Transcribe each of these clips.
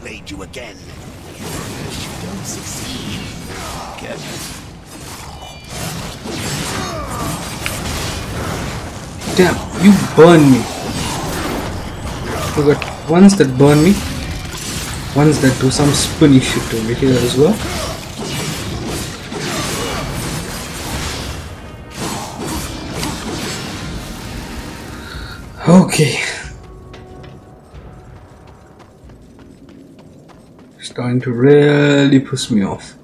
played you again. If you don't succeed, careful. Damn, you burn me. I got ones that burn me, ones that do some spinny shit to me here as well. Okay. Starting to really piss me off.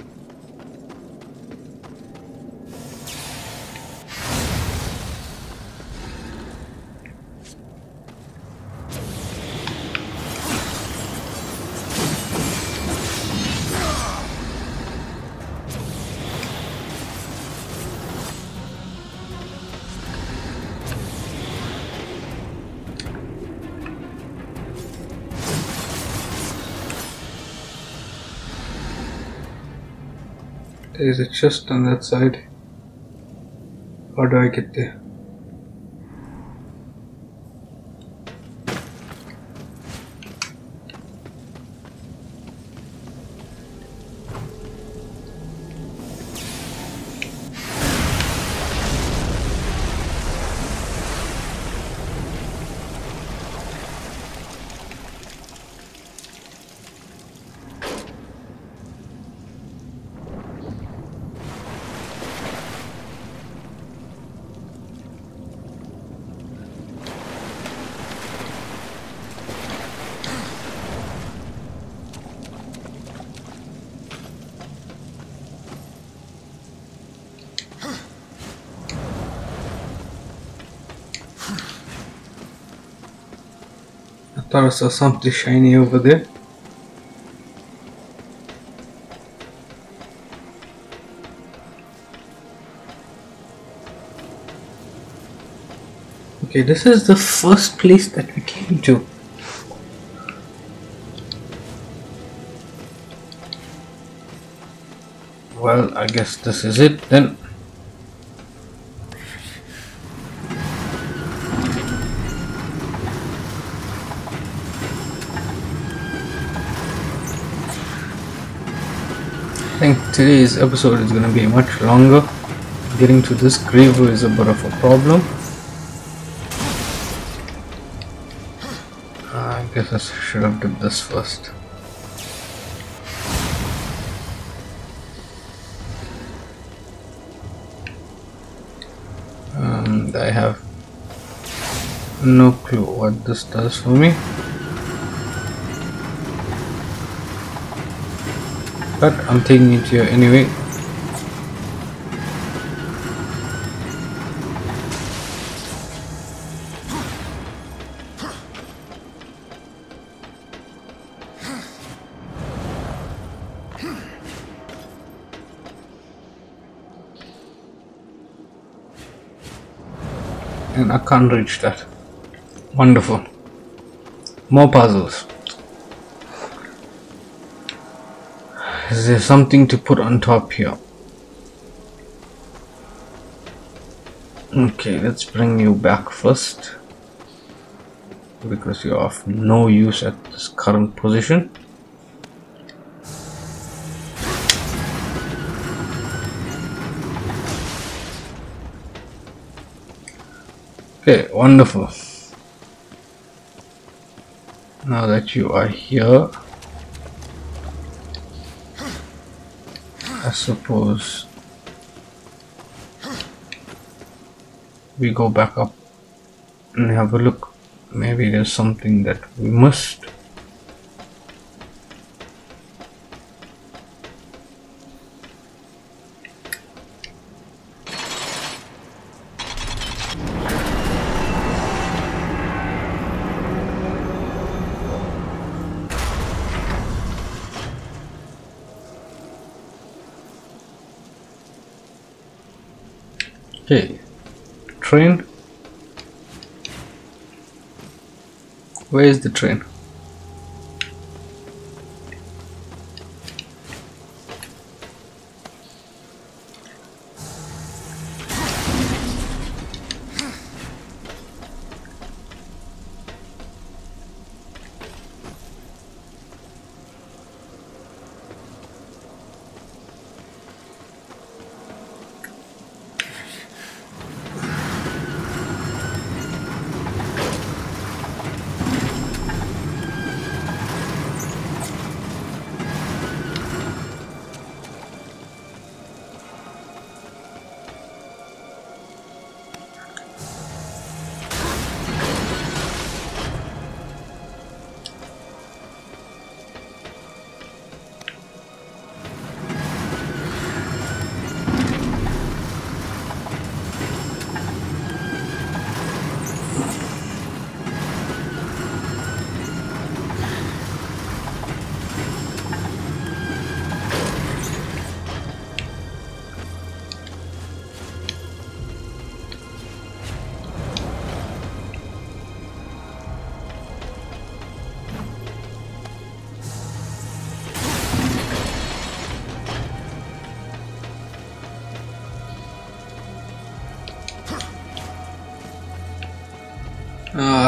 There's a chest on that side. How do I get there? I saw something shiny over there. Okay, this is the first place that we came to. Well, I guess this is it then. I think today's episode is going to be much longer. Getting to this grave is a bit of a problem. I guess I should have done this first. And I have no clue what this does for me. But I'm taking it here anyway. And I can't reach that. Wonderful. More puzzles. Is there something to put on top here? Okay, let's bring you back first, because you're of no use at this current position. Okay, wonderful. Now that you are here, I suppose we go back up and have a look. Maybe there's something that we missed. Okay, train. Where is the train?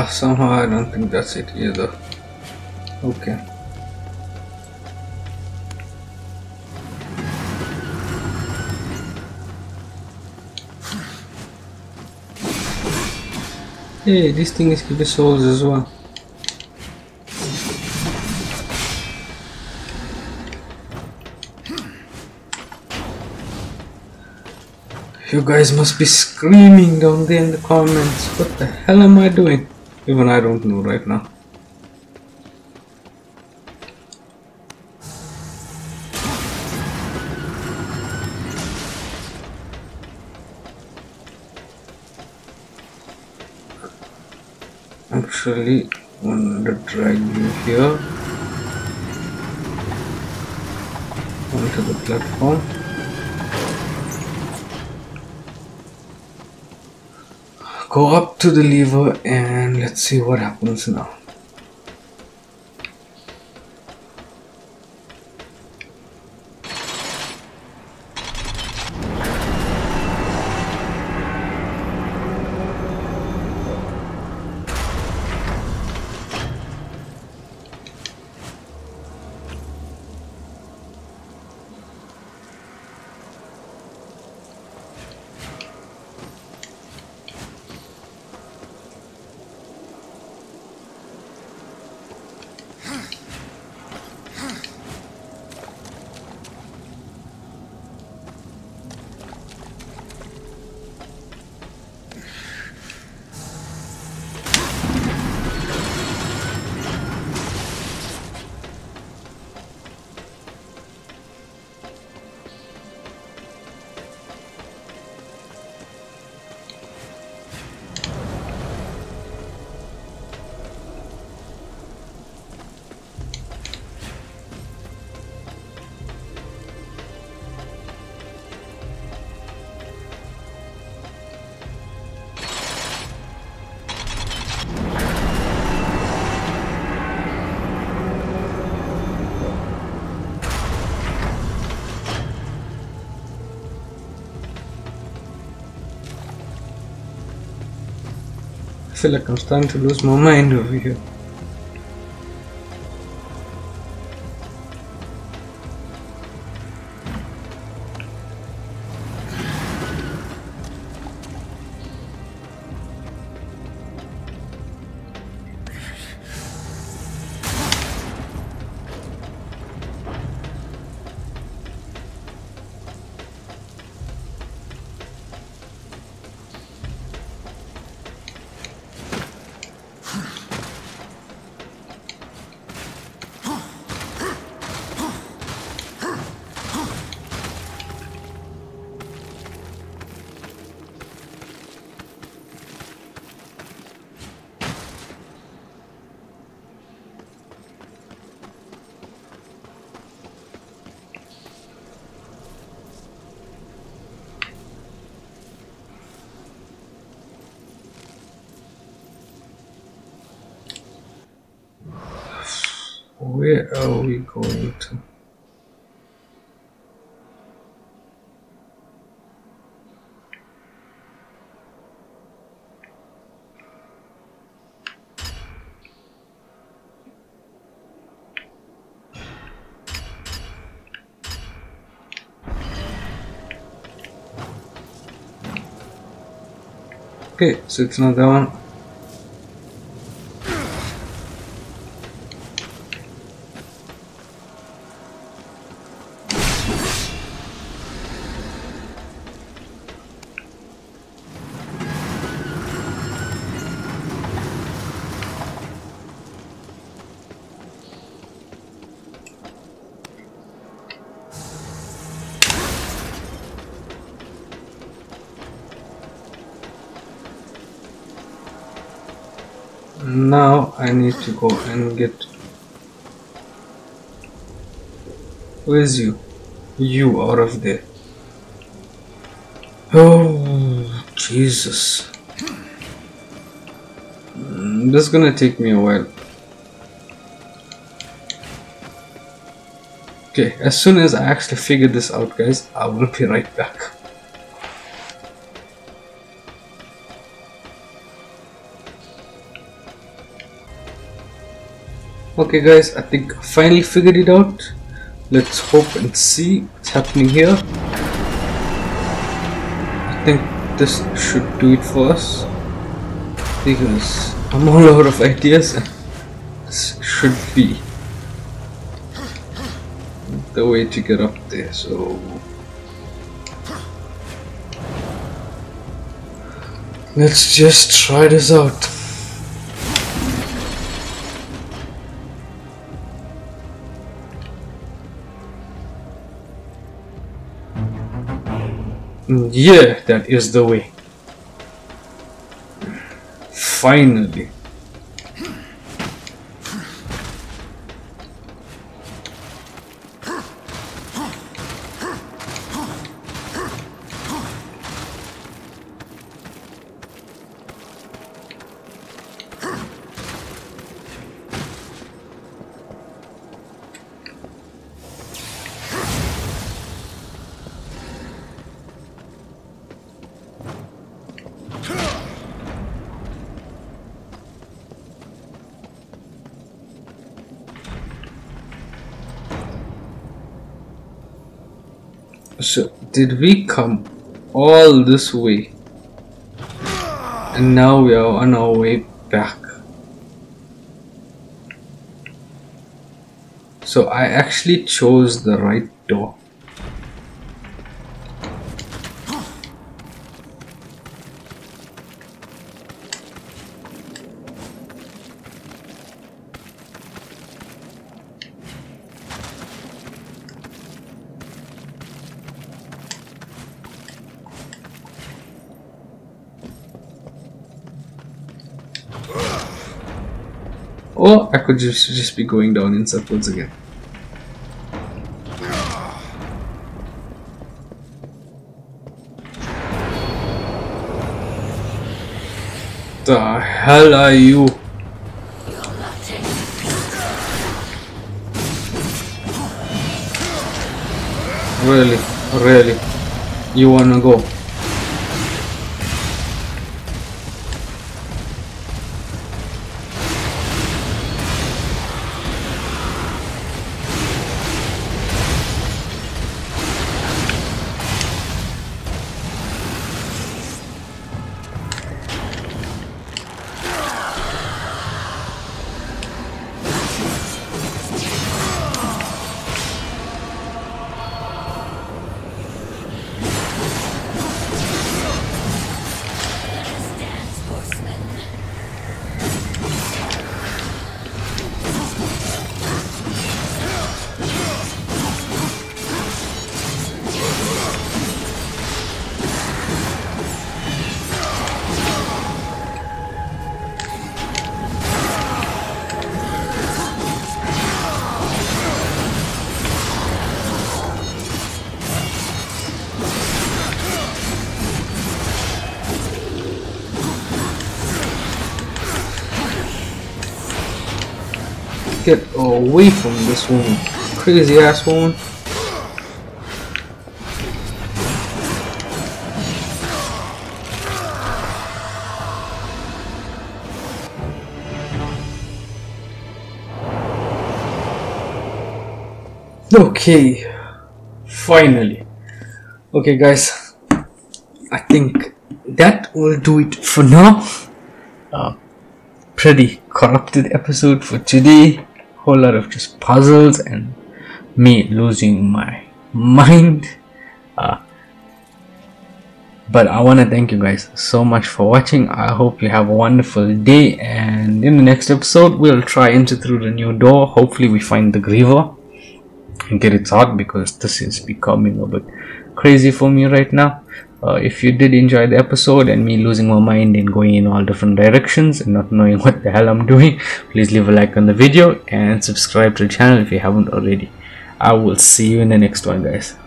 Somehow I don't think that's it either. Okay. Hey, this thing is giving souls as well. You guys must be screaming down there in the comments. What the hell am I doing? Even I don't know right now. Actually, I want to drag you here onto the platform. Go up to the lever and let's see what happens now. I feel like I'm starting to lose my mind over here. Where are we going to? Okay, so it's not that one. Now I need to go and get... Where's you? You out of there. Oh, Jesus. This is gonna take me a while. Okay, as soon as I actually figure this out, guys, I will be right back. Okay guys, I think I finally figured it out. Let's hope and see what's happening here. I think this should do it for us, because I'm all out of ideas and this should be the way to get up there. So let's just try this out. Yeah, that is the way. Finally. So did we come all this way and now we are on our way back? So I actually chose the right door. Or I could just be going down in circles again. The hell are you? Really? Really? You wanna go? Get away from this woman, crazy ass woman. Okay, finally. Okay guys, I think that will do it for now. Pretty corrupted episode for today. Whole lot of just puzzles and me losing my mind, but I want to thank you guys so much for watching. I hope you have a wonderful day, and in the next episode we'll try into through the new door. Hopefully we find the Griever and get it out, because this is becoming a bit crazy for me right now. If you did enjoy the episode and me losing my mind and going in all different directions and not knowing what the hell I'm doing, please leave a like on the video and subscribe to the channel if you haven't already. I will see you in the next one guys.